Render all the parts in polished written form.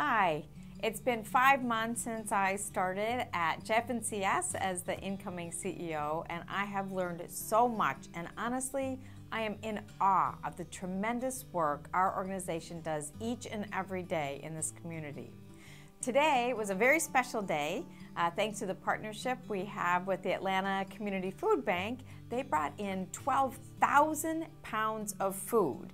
Hi, it's been 5 months since I started at JF&CS as the incoming CEO, and I have learned so much, and honestly, I am in awe of the tremendous work our organization does each and every day in this community. Today was a very special day. Thanks to the partnership we have with the Atlanta Community Food Bank, they brought in 12,000 pounds of food.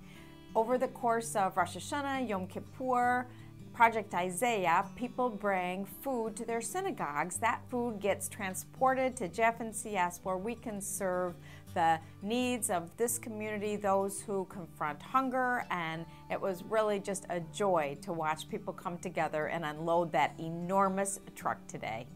Over the course of Rosh Hashanah, Yom Kippur, Project Isaiah, people bring food to their synagogues. That food gets transported to JF&CS, where we can serve the needs of this community, those who confront hunger, and it was really just a joy to watch people come together and unload that enormous truck today.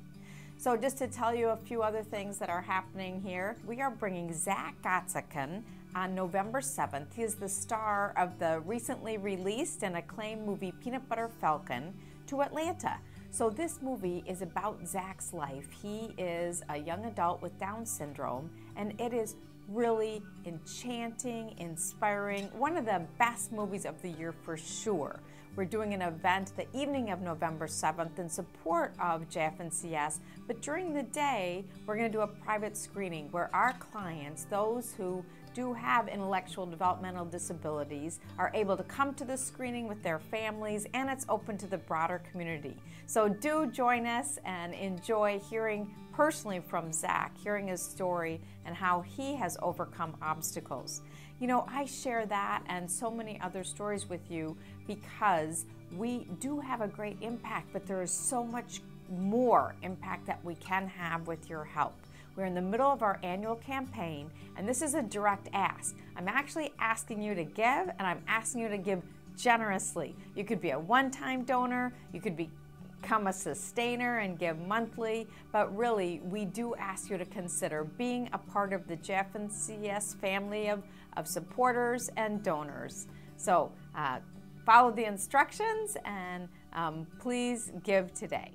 So just to tell you a few other things that are happening here, we are bringing Zack Gottsagen on November 7th. He is the star of the recently released and acclaimed movie Peanut Butter Falcon to Atlanta. So this movie is about Zack's life. He is a young adult with Down syndrome, and it is really enchanting, inspiring, one of the best movies of the year for sure. We're doing an event the evening of November 7th in support of JF&CS, but during the day, we're gonna do a private screening where our clients, those who do have intellectual developmental disabilities, are able to come to the screening with their families, and it's open to the broader community. So do join us and enjoy hearing personally from Zack, hearing his story and how he has overcome obstacles. You know, I share that and so many other stories with you because we do have a great impact, but there is so much more impact that we can have with your help. We're in the middle of our annual campaign, and this is a direct ask. I'm actually asking you to give, and I'm asking you to give generously. You could be a one-time donor, you could become a sustainer and give monthly, but really, we do ask you to consider being a part of the JF&CS family of supporters and donors. So follow the instructions and please give today.